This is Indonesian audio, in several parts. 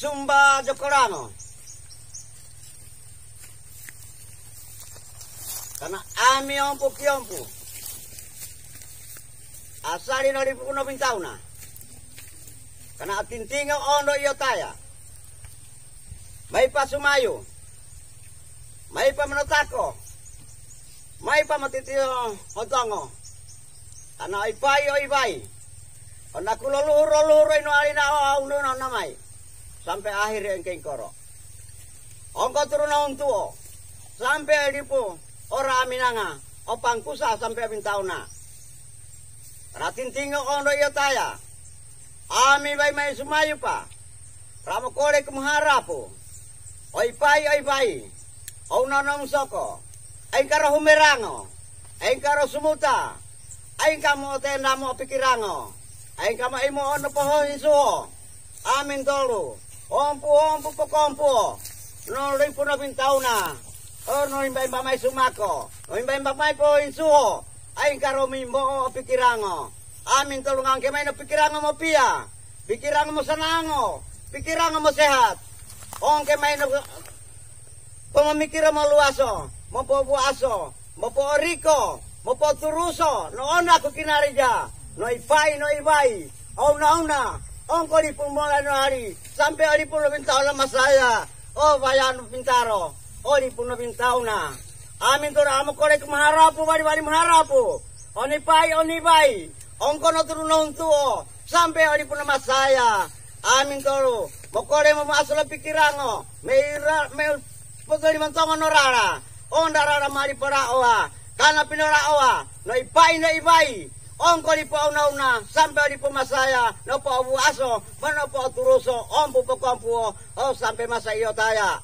zumba jokorano. Karena ami ompu-kiompu asali nari puno pintauna. Karena atintinga ono iotaya. Maipa sumayu. Maipa menotako. Maipa matitio otongo. Karena ipai. Karena aku luluh-luluh ino alina ono namai. Sampai akhir yang kengkoro. Ongko turuna untuo. Sampai dipu. Ora aminanga. Opang kusa sampai pintauna. Ratin tinggal ono yotaya. Ami bai mai sumayu pa. Ramo kore kumharapu. Oi pai, onanong soko. Ai karo humerango. Ai karo sumuta. Ai kamo tenda mo pikirango. Ai kamo imo ono poho isuo. Amin tolu. Ompu pokompu. No limpu no pintauna. No imbai mamai sumako. No imbai mamai po isuo. Ai karo mimbo pikirango. Amin tolu ngangke maino pikirango mo pia. Pikirango mo sanango. Pikirango mo sehat. Ongke maino pemamikiran mau luaso, mau puaso, mau poriko, mau poturuso, no ona aku kinarija, no ifai, no ibai, ona, ongko di pulmola no hari, sampai hari pulau pintauna masaya, oh bayanu pintaro, oh di pulau pintauna, amin tora amu korek maharapu, bari maharapu, onifai, onibai, ongko no turun tuo, sampai hari pulau masaya, amin toro, mau korek mau masuk pikirango, meira, pokoknya mantongan norara, onda rara mari para oa, karena pinora oa, no ibai, ongko di pauna sampai di pemasaya, no pau aso, mana pau turuso, ompu pokompuo, oh sampai masa iotaya.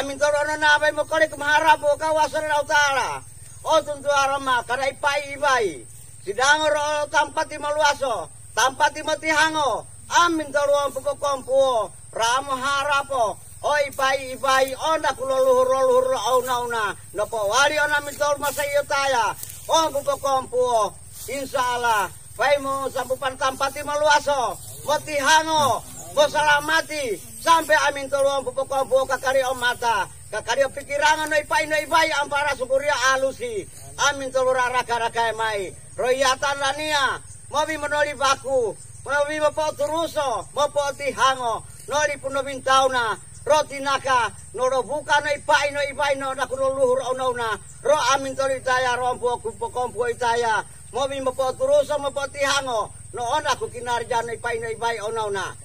Amin toro nona abai mokole kumharapu kawasan utara, oh tuntu aroma, karena ibai, sidang ro tampati maluaso, tampati matihango, amin toro ompu pokompuo, ramo harapo. Oi pai ona kuloluhur ona nopo wali ona mitor masayo taya on kompo insyaallah paimu sampupan tampati maluaso motihango bosalamati sampe amin tolong kompo kakari omata kakari pikirangan noi pai ampara sukuria alusi amin tolora raga mai royatan lania mobi menoli baku mobi bapo turuso bapo tihango noli puno bintauna roti naka noro buka no ipai no nakuno luhur ona ro amin tori taya rombo kupokompo itaya mobi mepo turuso mepo tihango no ona ku kinarja no ipai ona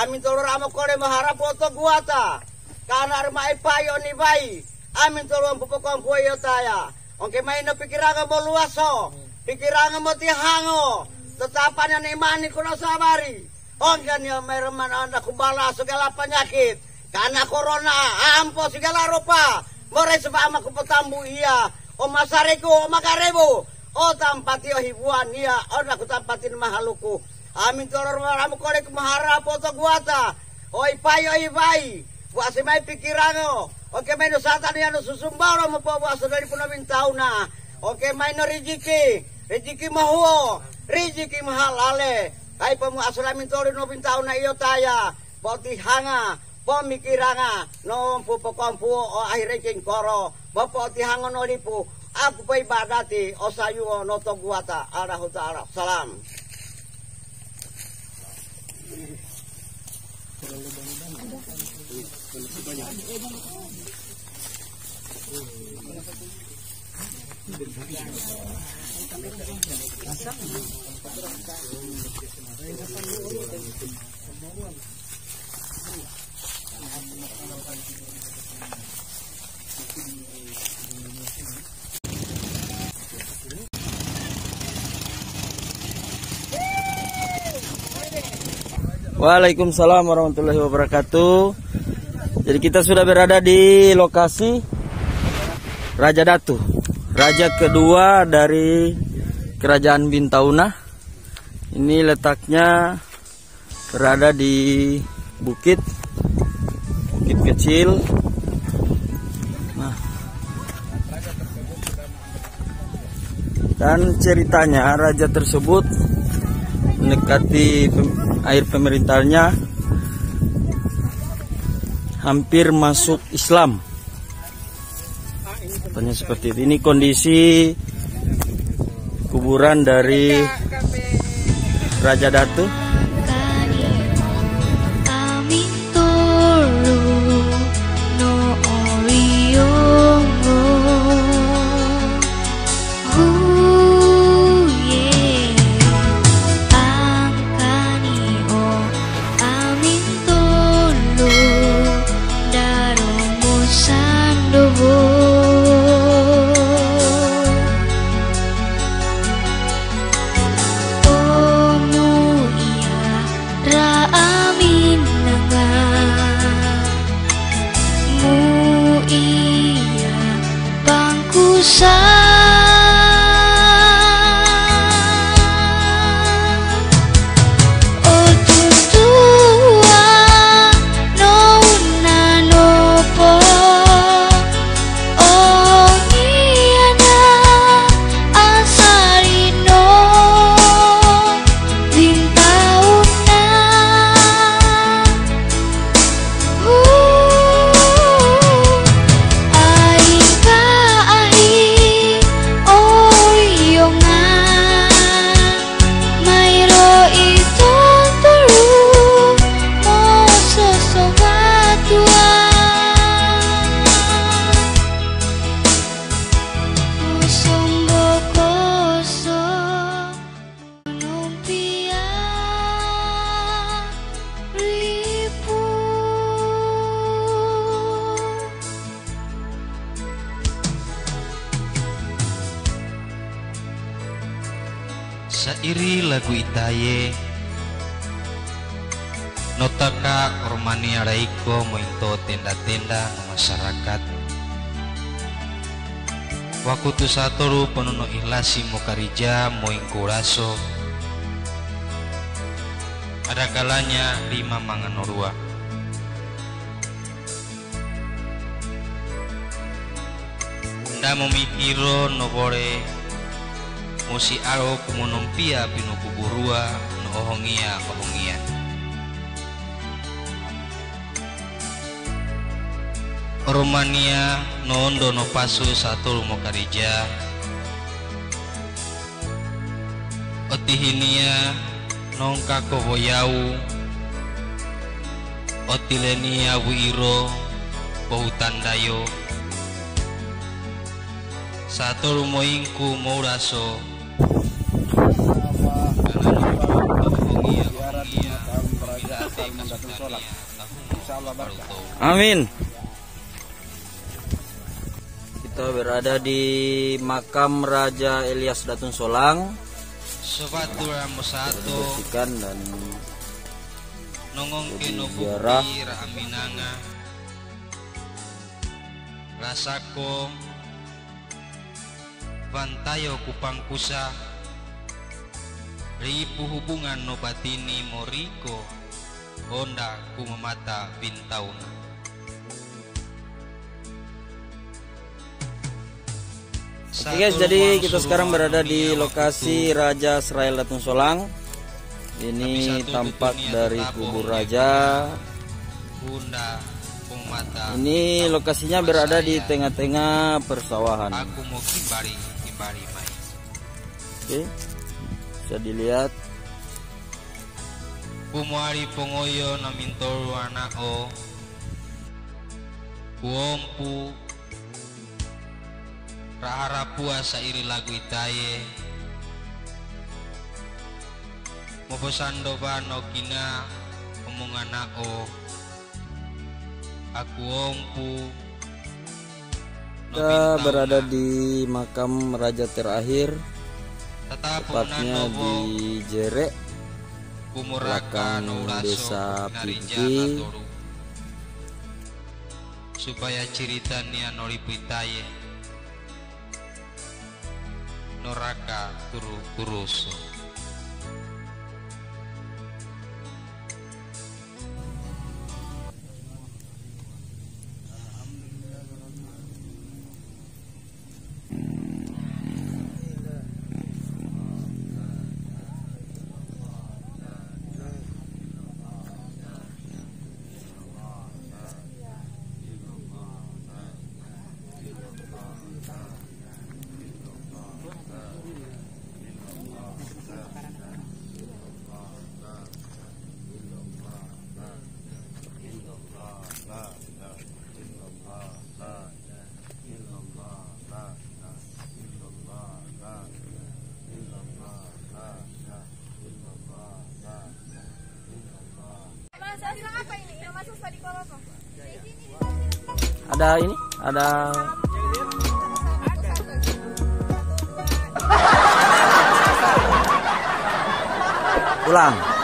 amin toro ramo kore maharap oto guata kanar ma ipai on ipai amin toro kupokompo itaya onke maino pikiranga boluaso pikiranga mo tihango tetapan yang imani kuno sabari onke ni mereman ona kubala segala penyakit karena corona, ampo segala rupa, mores sama aku petambu iya, o masariku, o makarebu, o tampati o hibuan iya, o aku tampatin mahaluku, amin tolor maramu korek maharap oto guata, o ipai, buasimai pikirango, oke maino satan iya no susumbaro mepo buaso dari pulau bintauna, oke maino riziki mahuo, riziki mahalale, kai pemu asalamin tolor no bintauna iyo taya, boti hanga. Pemikiranga no pokompu o akhire koro bapo tihango no lipu aku pai badati o sayu no to guata arahu taala salam Waalaikumsalam warahmatullahi wabarakatuh. Jadi kita sudah berada di lokasi Raja Datu, raja kedua dari Kerajaan Bintauna. Ini letaknya berada di bukit kecil. Nah, dan ceritanya raja tersebut mendekati air pemerintahnya hampir masuk Islam. Sepertinya seperti itu. Ini kondisi kuburan dari Raja Datu. Sairi lagu itaye notaka ormani araiko mointo tenda-tenda masyarakat wakutu satoru ponono ihlasi mokarija moingkuraso ada kalanya 5 manganorua. Unda memikiro nobore musi aro kumonompia pinokuburua no ohongia kohongia. Romania no ondo no pasu satu mokarija. Otihinia nongka koboyau. Otilenia wiro bohutandayo. Satu moingku mouraso. Amin. Kita berada di makam Raja Elias Datun Solang. Dibersihkan dan ziarah. Rasako bantayo kupangkusa ribu hubungan nobatini moriko honda kumamata bintauna. Oke guys, jadi kita sekarang berada di lokasi Raja Israel Datun Solang. Ini tampak dari kubur raja. Ini lokasinya berada di tengah-tengah persawahan. Oke, bisa dilihat. Kumuari pongoyo namintoru anao kuompu raharapua sairi lagu itaye mobosandoba nokina omonganao aku ompu. Kita berada di makam raja terakhir, tepatnya di Jerek, belakang desa Piti. Supaya ceritanya noripitaye noraka turu kuruso. Ada ini, ada. Pulang.